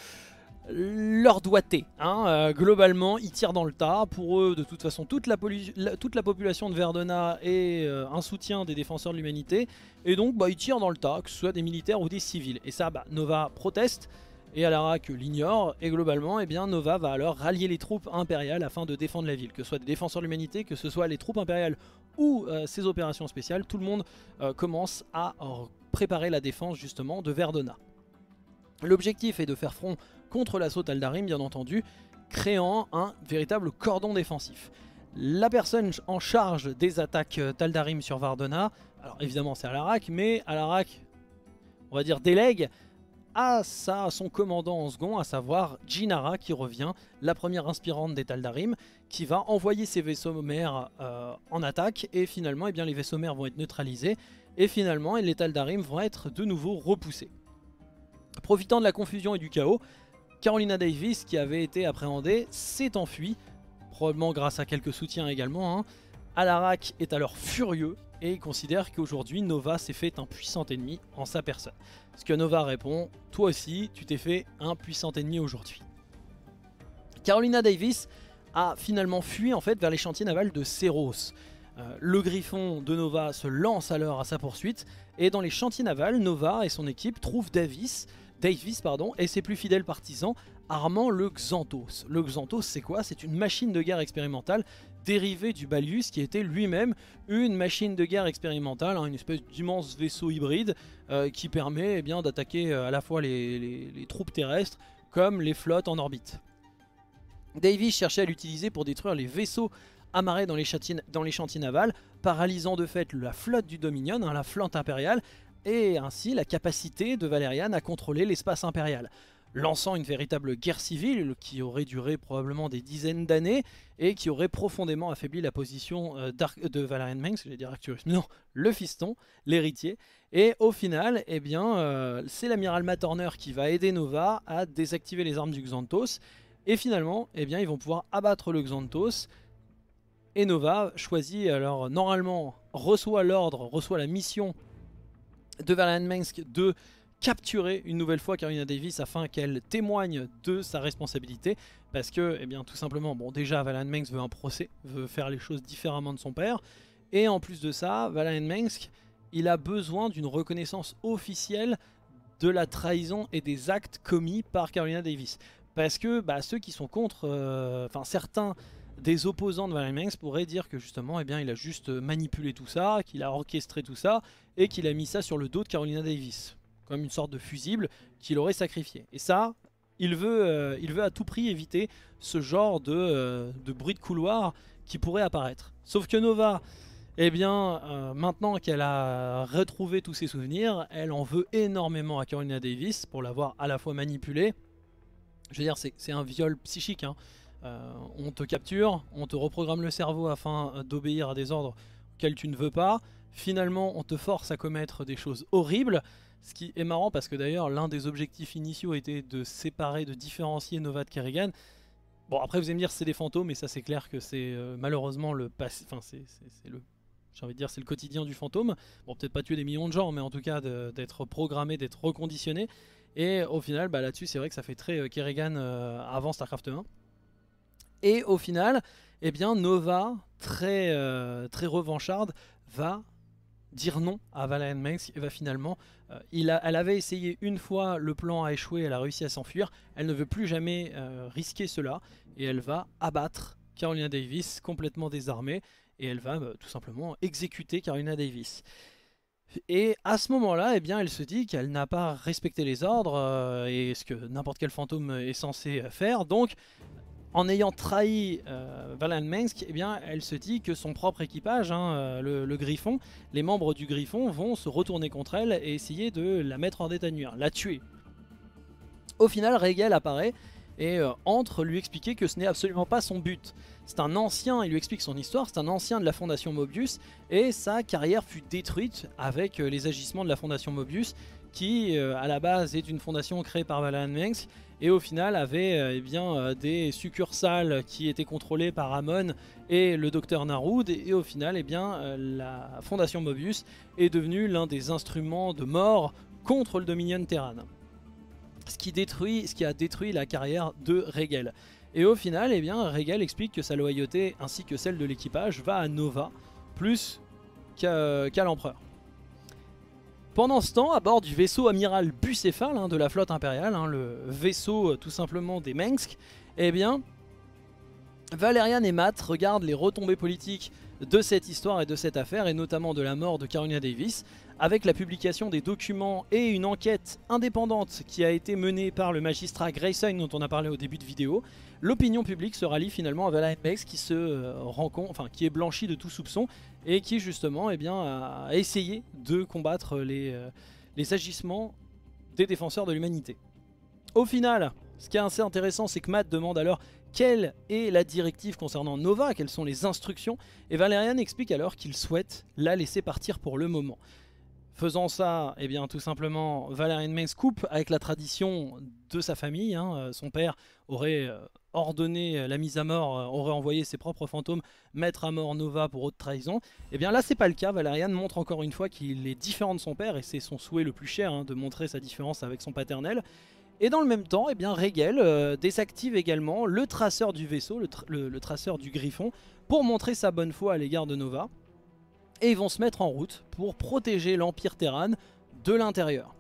leur doigté. Hein. Euh, globalement, ils tirent dans le tas. Pour eux, de toute façon, toute la, la, toute la population de Vardona est euh, un soutien des Défenseurs de l'Humanité. Et donc, bah, ils tirent dans le tas, que ce soit des militaires ou des civils. Et ça, bah, Nova proteste et Alarak l'ignore. Et globalement, eh bien, Nova va alors rallier les troupes impériales afin de défendre la ville. Que ce soit des Défenseurs de l'Humanité, que ce soit les troupes impériales ou euh, ces opérations spéciales, tout le monde euh, commence à préparer la défense justement de Vardona. L'objectif est de faire front contre l'assaut Taldarim, bien entendu, créant un véritable cordon défensif. La personne en charge des attaques euh, Taldarim sur Vardona, alors évidemment c'est Alarak, mais Alarak, on va dire, délègue à sa, son commandant en second, à savoir Jinara, qui revient, la première inspirante des Taldarim, qui va envoyer ses vaisseaux mères euh, en attaque, et finalement eh bien, les vaisseaux mères vont être neutralisés, et finalement les Taldarim vont être de nouveau repoussés. Profitant de la confusion et du chaos, Carolina Davis, qui avait été appréhendée, s'est enfuie, probablement grâce à quelques soutiens également. Hein. Alarak est alors furieux, et il considère qu'aujourd'hui Nova s'est fait un puissant ennemi en sa personne. Ce que Nova répond, toi aussi tu t'es fait un puissant ennemi aujourd'hui. Carolina Davis a finalement fui en fait vers les chantiers navals de Cerros. Euh, le Griffon de Nova se lance alors à sa poursuite et dans les chantiers navals, Nova et son équipe trouvent Davis, Davis pardon, et ses plus fidèles partisans armant le Xanthos. Le Xanthos c'est quoi? C'est une machine de guerre expérimentale dérivée du Balius qui était lui-même une machine de guerre expérimentale, hein, une espèce d'immense vaisseau hybride euh, qui permet eh bien, d'attaquer euh, à la fois les, les, les troupes terrestres comme les flottes en orbite. Davis cherchait à l'utiliser pour détruire les vaisseaux amarrés dans les, dans les chantiers navals, paralysant de fait la flotte du Dominion, hein, la flotte impériale, et ainsi la capacité de Valerian à contrôler l'espace impérial, lançant une véritable guerre civile qui aurait duré probablement des dizaines d'années et qui aurait profondément affaibli la position de Valerian Mengsk, j'allais dire Arcturus, non, le fiston, l'héritier. Et au final, eh bien, euh, c'est l'amiral Matt Horner qui va aider Nova à désactiver les armes du Xanthos et finalement, eh bien, ils vont pouvoir abattre le Xanthos. Et Nova choisit, alors normalement, reçoit l'ordre, reçoit la mission de Valerian Mengsk de capturer une nouvelle fois Carolina Davis afin qu'elle témoigne de sa responsabilité. Parce que, eh bien, tout simplement, bon, déjà, Valerian Mengsk veut un procès, veut faire les choses différemment de son père. Et en plus de ça, Valerian Mengsk, il a besoin d'une reconnaissance officielle de la trahison et des actes commis par Carolina Davis. Parce que bah, ceux qui sont contre, enfin euh, certains des opposants de Valerian Mengsk pourraient dire que justement eh bien, il a juste manipulé tout ça, qu'il a orchestré tout ça et qu'il a mis ça sur le dos de Carolina Davis. Comme une sorte de fusible qu'il aurait sacrifié. Et ça, il veut, euh, il veut à tout prix éviter ce genre de, euh, de bruit de couloir qui pourrait apparaître. Sauf que Nova... Eh bien, euh, maintenant qu'elle a retrouvé tous ses souvenirs, elle en veut énormément à Carolina Davis pour l'avoir à la fois manipulée. Je veux dire, c'est un viol psychique. Hein. Euh, on te capture, on te reprogramme le cerveau afin d'obéir à des ordres auxquels tu ne veux pas. Finalement, on te force à commettre des choses horribles. Ce qui est marrant parce que d'ailleurs, l'un des objectifs initiaux était de séparer, de différencier Nova de Kerrigan. Bon, après, vous allez me dire c'est des fantômes, mais ça c'est clair que c'est euh, malheureusement le passé. Enfin, c'est le... J'ai envie de dire c'est le quotidien du fantôme. Bon, peut-être pas tuer des millions de gens, mais en tout cas d'être programmé, d'être reconditionné. Et au final, bah, là-dessus, c'est vrai que ça fait très euh, Kerrigan euh, avant StarCraft un. Et au final, eh bien, Nova, très, euh, très revancharde, va dire non à Valerian Mengsk. Et va finalement, euh, il a, elle avait essayé une fois, le plan a échoué, elle a réussi à s'enfuir. Elle ne veut plus jamais euh, risquer cela. Et elle va abattre Carolina Davis, complètement désarmée. Et elle va bah, tout simplement exécuter Carolina Davis. Et à ce moment-là, eh bien, elle se dit qu'elle n'a pas respecté les ordres euh, et ce que n'importe quel fantôme est censé faire. Donc, en ayant trahi euh, Valerian Mengsk, eh bien, elle se dit que son propre équipage, hein, le, le Griffon, les membres du Griffon vont se retourner contre elle et essayer de la mettre en détenue, la tuer. Au final, Reigel apparaît et euh, entre lui expliquer que ce n'est absolument pas son but. C'est un ancien, il lui explique son histoire, c'est un ancien de la fondation Mobius et sa carrière fut détruite avec euh, les agissements de la fondation Mobius qui euh, à la base est une fondation créée par Valerian Mengsk et au final avait euh, eh bien, euh, des succursales qui étaient contrôlées par Amon et le docteur Naroud et, et au final eh bien, euh, la fondation Mobius est devenue l'un des instruments de mort contre le Dominion Terran. Ce qui, détruit, ce qui a détruit la carrière de Reigel. Et au final, eh bien, Reigel explique que sa loyauté ainsi que celle de l'équipage va à Nova, plus qu'à qu'à l'empereur. Pendant ce temps, à bord du vaisseau amiral bucéphale hein, de la flotte impériale, hein, le vaisseau tout simplement des Mengsk, eh bien, Valerian et Matt regardent les retombées politiques de cette histoire et de cette affaire, et notamment de la mort de Carolina Davis, avec la publication des documents et une enquête indépendante qui a été menée par le magistrat Grayson dont on a parlé au début de vidéo, l'opinion publique se rallie finalement à Valerian Mengsk qui se rend compte, enfin qui est blanchi de tout soupçon et qui justement eh bien, a essayé de combattre les, les agissements des défenseurs de l'humanité. Au final, ce qui est assez intéressant, c'est que Matt demande alors quelle est la directive concernant Nova, quelles sont les instructions, et Valerian explique alors qu'il souhaite la laisser partir pour le moment. Faisant ça, eh bien, tout simplement, Valerian Mengsk coupe avec la tradition de sa famille. Hein. Son père aurait ordonné la mise à mort, aurait envoyé ses propres fantômes mettre à mort Nova pour haute trahison. Eh bien là, c'est pas le cas. Valerian montre encore une fois qu'il est différent de son père, et c'est son souhait le plus cher, hein, de montrer sa différence avec son paternel. Et dans le même temps, eh bien, Reigel euh, désactive également le traceur du vaisseau, le, tra le, le traceur du Griffon, pour montrer sa bonne foi à l'égard de Nova. Et ils vont se mettre en route pour protéger l'Empire Terran de l'intérieur.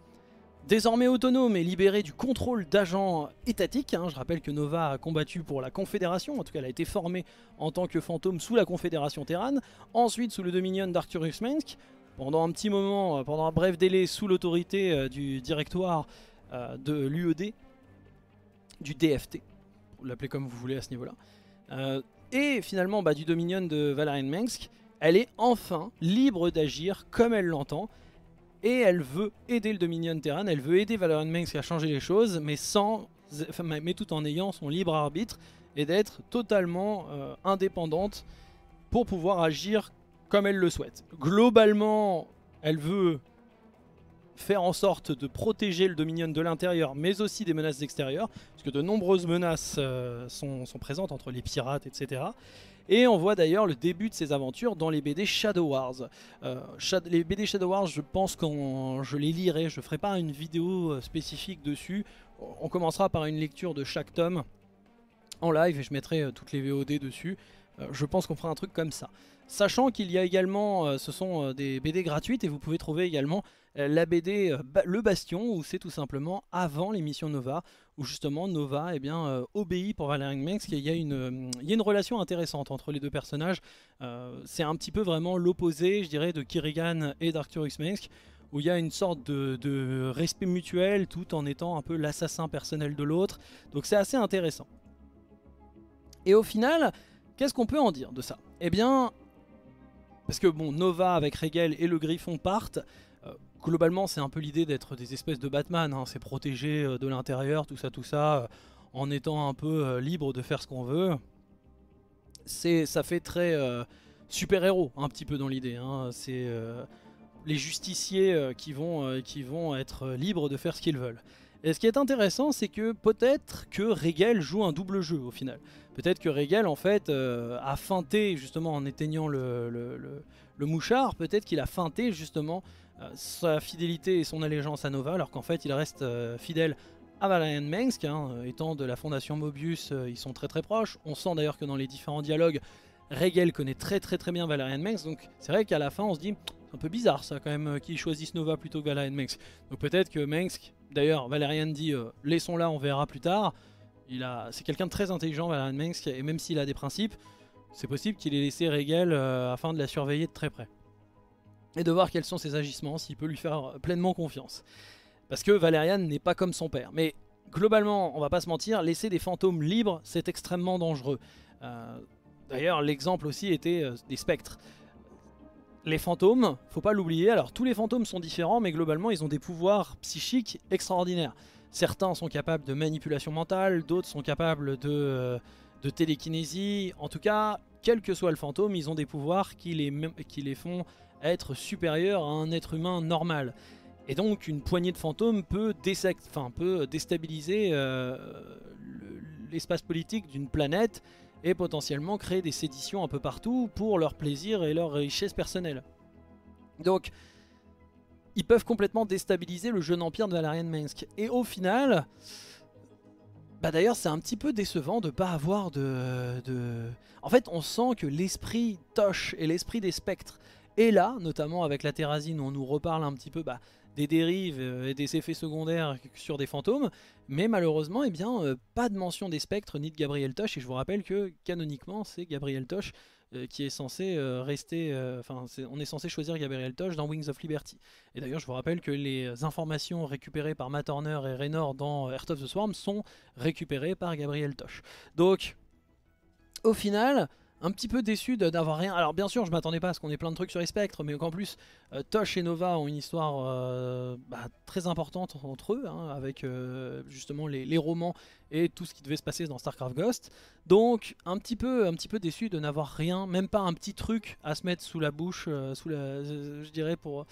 Désormais autonome et libéré du contrôle d'agents étatiques, hein, je rappelle que Nova a combattu pour la Confédération, en tout cas elle a été formée en tant que fantôme sous la Confédération Terran, ensuite sous le Dominion d'Arcturus Mengsk, pendant un petit moment, pendant un bref délai sous l'autorité euh, du directoire euh, de l'U E D, du D F T, vous l'appelez comme vous voulez à ce niveau-là, euh, et finalement bah, du Dominion de Valerian Mengsk. Elle est enfin libre d'agir comme elle l'entend et elle veut aider le Dominion Terran, elle veut aider Valerian Mengsk à changer les choses mais, sans, mais tout en ayant son libre arbitre et d'être totalement euh, indépendante pour pouvoir agir comme elle le souhaite. Globalement, elle veut faire en sorte de protéger le Dominion de l'intérieur mais aussi des menaces extérieures parce que de nombreuses menaces euh, sont, sont présentes entre les pirates, et cetera Et on voit d'ailleurs le début de ses aventures dans les B D Shadow Wars. Euh, les B D Shadow Wars, je pense quand je les lirai, je ne ferai pas une vidéo spécifique dessus. On commencera par une lecture de chaque tome en live et je mettrai toutes les V O D dessus. Euh, je pense qu'on fera un truc comme ça. Sachant qu'il y a également, euh, ce sont euh, des B D gratuites et vous pouvez trouver également euh, la B D euh, ba Le Bastion, où c'est tout simplement avant l'émission Nova, où justement Nova eh bien, euh, obéit pour Valerian Mengsk. Il y a une, euh, il y a une relation intéressante entre les deux personnages. Euh, c'est un petit peu vraiment l'opposé, je dirais, de Kerrigan et d'Arcturus Mengsk, où il y a une sorte de, de respect mutuel tout en étant un peu l'assassin personnel de l'autre. Donc c'est assez intéressant. Et au final, qu'est-ce qu'on peut en dire de ça? Eh bien... Parce que bon, Nova avec Reigel et le Griffon partent, euh, globalement c'est un peu l'idée d'être des espèces de Batman, hein, c'est protéger euh, de l'intérieur, tout ça, tout ça, euh, en étant un peu euh, libre de faire ce qu'on veut. Ça fait très euh, super-héros un petit peu dans l'idée, hein, c'est euh, les justiciers euh, qui, vont, euh, qui vont être euh, libres de faire ce qu'ils veulent. Et ce qui est intéressant, c'est que peut-être que Reigel joue un double jeu au final. Peut-être que Reigel, en fait, euh, a feinté, justement, en éteignant le, le, le, le mouchard, peut-être qu'il a feinté, justement, euh, sa fidélité et son allégeance à Nova, alors qu'en fait, il reste euh, fidèle à Valerian Mengsk, hein, étant de la fondation Mobius, euh, ils sont très très proches. On sent d'ailleurs que dans les différents dialogues, Reigel connaît très très très bien Valerian Mengsk, donc c'est vrai qu'à la fin, on se dit, c'est un peu bizarre ça, quand même, euh, qu'ils choisissent Nova plutôt que Valerian Mengsk. Donc peut-être que Mengsk, d'ailleurs, Valerian dit, euh, laissons-la, on verra plus tard. C'est quelqu'un de très intelligent, Valerian Mengsk, et même s'il a des principes, c'est possible qu'il ait laissé Reigel euh, afin de la surveiller de très près. Et de voir quels sont ses agissements, s'il peut lui faire pleinement confiance. Parce que Valerian n'est pas comme son père. Mais globalement, on va pas se mentir, laisser des fantômes libres, c'est extrêmement dangereux. Euh, D'ailleurs, l'exemple aussi était euh, des spectres. Les fantômes, faut pas l'oublier, alors tous les fantômes sont différents, mais globalement, ils ont des pouvoirs psychiques extraordinaires. Certains sont capables de manipulation mentale, d'autres sont capables de, euh, de télékinésie. En tout cas, quel que soit le fantôme, ils ont des pouvoirs qui les, qui les font être supérieurs à un être humain normal. Et donc, une poignée de fantômes peut, enfin, peut déstabiliser euh, l'espace politique d'une planète et potentiellement créer des séditions un peu partout pour leur plaisir et leur richesse personnelle. Donc... ils peuvent complètement déstabiliser le jeune empire de Valerian Mengsk. Et au final, bah d'ailleurs c'est un petit peu décevant de ne pas avoir de, de... En fait on sent que l'esprit Tosh et l'esprit des spectres est là, notamment avec la Terazine où on nous reparle un petit peu bah, des dérives et des effets secondaires sur des fantômes. Mais malheureusement, eh bien, pas de mention des spectres ni de Gabriel Tosh. Et je vous rappelle que canoniquement c'est Gabriel Tosh qui est censé rester, enfin euh, on est censé choisir Gabriel Tosh dans Wings of Liberty. Et d'ailleurs je vous rappelle que les informations récupérées par Matt Horner et Raynor dans Heart of the Swarm sont récupérées par Gabriel Tosh. Donc au final, un petit peu déçu d'avoir rien. Alors bien sûr je m'attendais pas à ce qu'on ait plein de trucs sur les spectres, mais qu'en plus euh, Tosh et Nova ont une histoire euh, bah, très importante entre eux, hein, avec euh, justement les, les romans et tout ce qui devait se passer dans StarCraft Ghost. Donc un petit peu, un petit peu déçu de n'avoir rien, même pas un petit truc à se mettre sous la bouche, euh, sous la, euh, je dirais pour,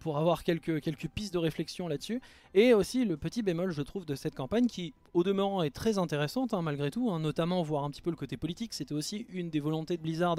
pour avoir quelques, quelques pistes de réflexion là-dessus. Et aussi le petit bémol je trouve de cette campagne qui au demeurant est très intéressante, hein, malgré tout, hein, notamment voir un petit peu le côté politique, c'était aussi une des volontés de Blizzard.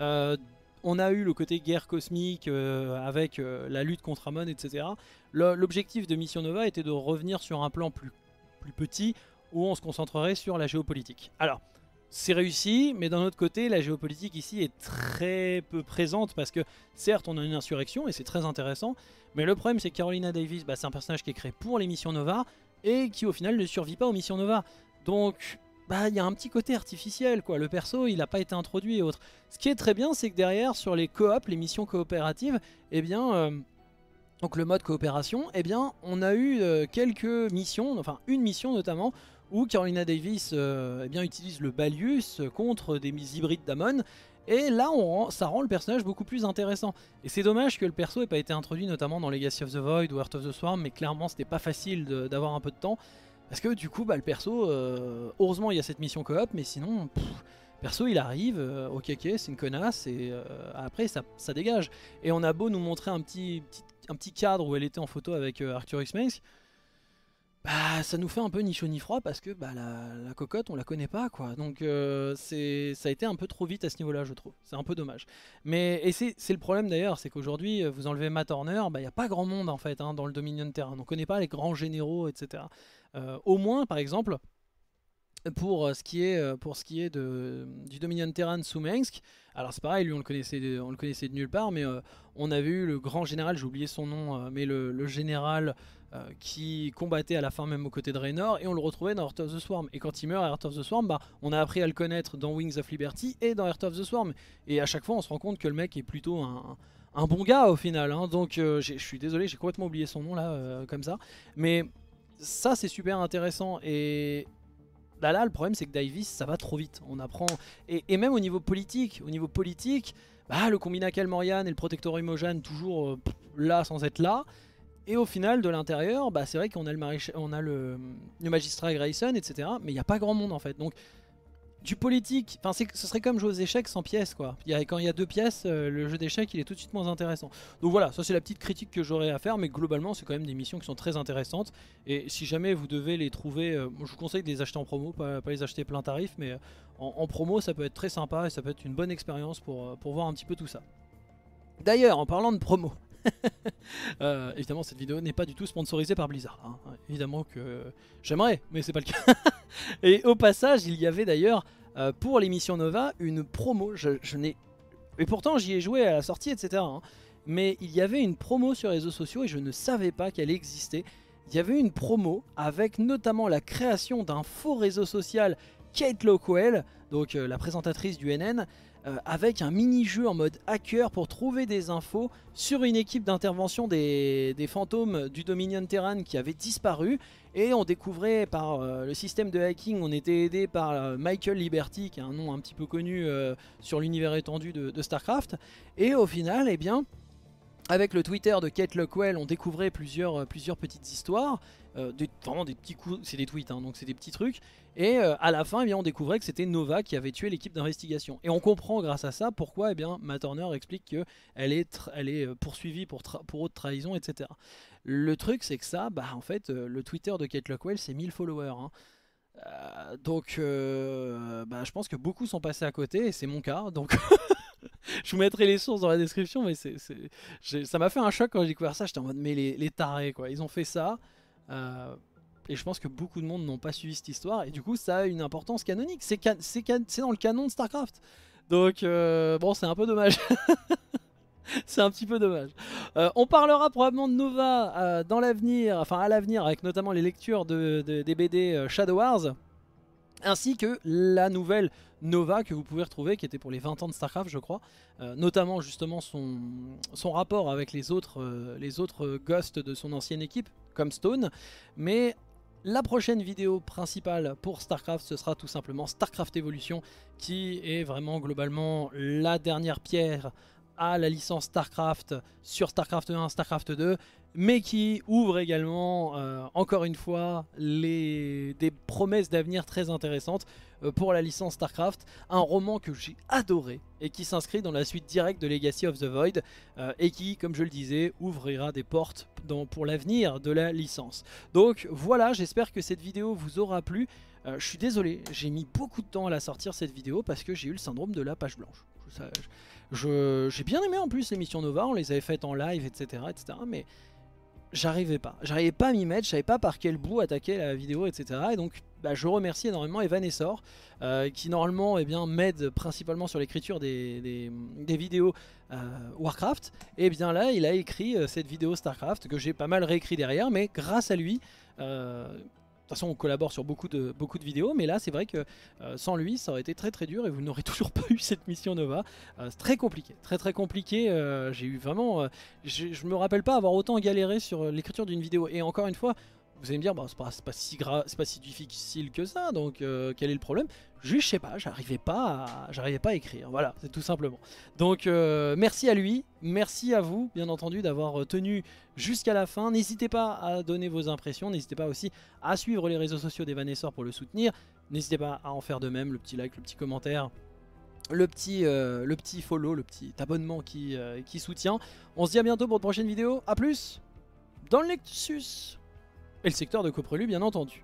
Euh, on a eu le côté guerre cosmique euh, avec euh, la lutte contre Amon, et cetera. L'objectif de Mission Nova était de revenir sur un plan plus, plus petit où on se concentrerait sur la géopolitique. Alors, c'est réussi, mais d'un autre côté, la géopolitique ici est très peu présente parce que certes, on a une insurrection et c'est très intéressant, mais le problème c'est que Carolina Davis, bah, c'est un personnage qui est créé pour les missions Nova et qui au final ne survit pas aux missions Nova. Donc... bah, y a un petit côté artificiel, quoi. Le perso, il n'a pas été introduit et autres. Ce qui est très bien, c'est que derrière, sur les coop, les missions coopératives, eh bien, euh, donc le mode coopération, eh bien, on a eu euh, quelques missions, enfin une mission notamment, où Carolina Davis euh, eh bien, utilise le Balius contre des hybrides d'Amon, et là, on rend, ça rend le personnage beaucoup plus intéressant. Et c'est dommage que le perso n'ait pas été introduit, notamment dans Legacy of the Void ou Heart of the Swarm, mais clairement, c'était pas facile d'avoir un peu de temps. Parce que du coup, bah, le perso, euh, heureusement il y a cette mission coop, mais sinon, pff, perso il arrive, euh, ok ok, c'est une connasse, et euh, après ça, ça dégage. Et on a beau nous montrer un petit, petit, un petit cadre où elle était en photo avec euh, Arcturus Mengsk, bah, ça nous fait un peu ni chaud ni froid parce que bah, la, la cocotte on la connaît pas quoi. Donc euh, ça a été un peu trop vite à ce niveau là je trouve, c'est un peu dommage. Mais, et c'est le problème d'ailleurs, c'est qu'aujourd'hui vous enlevez Matt Horner, il bah, n'y a pas grand monde en fait hein, dans le Dominion Terran, on connaît pas les grands généraux et cetera. Euh, au moins par exemple pour ce qui est, pour ce qui est de, du Dominion Terran sous Mengsk, alors c'est pareil, lui on le connaissait de, on le connaissait de nulle part, mais euh, on avait eu le grand général, j'ai oublié son nom, euh, mais le, le général euh, qui combattait à la fin même aux côtés de Raynor, et on le retrouvait dans Heart of the Swarm. Et quand il meurt à Heart of the Swarm, bah, on a appris à le connaître dans Wings of Liberty et dans Heart of the Swarm. Et à chaque fois on se rend compte que le mec est plutôt un... un Un bon gars au final, hein. Donc euh, je suis désolé, j'ai complètement oublié son nom là, euh, comme ça. Mais ça c'est super intéressant et là, là le problème c'est que Davis ça va trop vite, on apprend. Et, et même au niveau politique, au niveau politique, bah, le combinat Calmorian et le protecteur Imojan toujours euh, là sans être là. Et au final de l'intérieur, bah, c'est vrai qu'on a, le, on a le, le magistrat Grayson et cetera. Mais il n'y a pas grand monde en fait. Donc du politique, enfin ce serait comme jouer aux échecs sans pièces quoi. Il y a, quand il y a deux pièces, euh, le jeu d'échecs il est tout de suite moins intéressant. Donc voilà, ça c'est la petite critique que j'aurais à faire, mais globalement c'est quand même des missions qui sont très intéressantes. Et si jamais vous devez les trouver, euh, je vous conseille de les acheter en promo, pas, pas les acheter plein tarif, mais en, en promo ça peut être très sympa et ça peut être une bonne expérience pour, pour voir un petit peu tout ça. D'ailleurs, en parlant de promo, euh, évidemment cette vidéo n'est pas du tout sponsorisée par Blizzard hein. Évidemment que j'aimerais mais c'est pas le cas. Et au passage il y avait d'ailleurs euh, pour l'émission Nova une promo, je, je n'ai et pourtant j'y ai joué à la sortie etc hein. Mais il y avait une promo sur les réseaux sociaux et je ne savais pas qu'elle existait. Il y avait une promo avec notamment la création d'un faux réseau social Kate Lockwell, donc euh, la présentatrice du N N, Euh, avec un mini-jeu en mode hacker pour trouver des infos sur une équipe d'intervention des, des fantômes du Dominion Terran qui avait disparu. Et on découvrait par euh, le système de hacking, on était aidé par euh, Michael Liberty, qui est un nom un petit peu connu euh, sur l'univers étendu de, de StarCraft. Et au final, eh bien, avec le Twitter de Kate Lockwell, on découvrait plusieurs, euh, plusieurs petites histoires. Euh, des, vraiment des petits coups, c'est des tweets, hein, donc c'est des petits trucs. Et euh, à la fin, eh bien, on découvrait que c'était Nova qui avait tué l'équipe d'investigation. Et on comprend grâce à ça pourquoi eh bien, Matt Horner explique qu'elle est, elle est poursuivie pour, pour haute trahison, et cetera. Le truc, c'est que ça, bah, en fait, euh, le Twitter de Kate Lockwell, c'est mille followers. Hein. Euh, donc, euh, bah, je pense que beaucoup sont passés à côté, et c'est mon cas. Donc... Je vous mettrai les sources dans la description, mais c'est, c'est... ça m'a fait un choc quand j'ai découvert ça. J'étais en mode, mais les, les tarés, quoi. Ils ont fait ça. Euh... Et je pense que beaucoup de monde n'ont pas suivi cette histoire. Et du coup, ça a une importance canonique. C'est can... can... dans le canon de StarCraft. Donc, euh... bon, c'est un peu dommage. C'est un petit peu dommage. Euh, on parlera probablement de Nova euh, dans l'avenir, enfin à l'avenir, avec notamment les lectures de, de, des B D Shadow Wars. Ainsi que la nouvelle Nova que vous pouvez retrouver, qui était pour les vingt ans de StarCraft je crois, euh, notamment justement son, son rapport avec les autres, euh, les autres Ghosts de son ancienne équipe, comme Stone. Mais la prochaine vidéo principale pour StarCraft, ce sera tout simplement StarCraft Evolution, qui est vraiment globalement la dernière pierre à la licence StarCraft sur StarCraft un, StarCraft deux, mais qui ouvre également, euh, encore une fois, les... des promesses d'avenir très intéressantes euh, pour la licence StarCraft. Un roman que j'ai adoré et qui s'inscrit dans la suite directe de Legacy of the Void euh, et qui, comme je le disais, ouvrira des portes dans... pour l'avenir de la licence. Donc voilà, j'espère que cette vidéo vous aura plu. Euh, je suis désolé, j'ai mis beaucoup de temps à la sortir cette vidéo parce que j'ai eu le syndrome de la page blanche. Ça, je... J'ai bien aimé en plus les missions Nova, on les avait faites en live, etc, etc, mais j'arrivais pas, j'arrivais pas à m'y mettre, je savais pas par quel bout attaquer la vidéo, et cetera. Et donc bah, je remercie énormément Evan Essor, euh, qui normalement eh bien m'aide principalement sur l'écriture des, des, des vidéos euh, Warcraft, et bien là il a écrit euh, cette vidéo Starcraft, que j'ai pas mal réécrit derrière, mais grâce à lui... Euh, De toute façon on collabore sur beaucoup de, beaucoup de vidéos, mais là c'est vrai que euh, sans lui ça aurait été très très dur et vous n'aurez toujours pas eu cette mission Nova. Euh, c'est très compliqué, très très compliqué, euh, j'ai eu vraiment... Euh, je me rappelle pas avoir autant galéré sur l'écriture d'une vidéo, et encore une fois, vous allez me dire, bah, c'est pas, pas si gra... c'est pas si difficile que ça, donc euh, quel est le problème? Je sais pas, j'arrivais pas, à... j'arrivais pas à écrire, voilà, c'est tout simplement. Donc euh, merci à lui, merci à vous, bien entendu, d'avoir tenu jusqu'à la fin. N'hésitez pas à donner vos impressions, n'hésitez pas aussi à suivre les réseaux sociaux d'Evan Essor pour le soutenir, n'hésitez pas à en faire de même, le petit like, le petit commentaire, le petit, euh, le petit follow, le petit abonnement qui, euh, qui soutient. On se dit à bientôt pour de prochaines vidéos, à plus dans le Nexus. Et le secteur de Coprelu, bien entendu.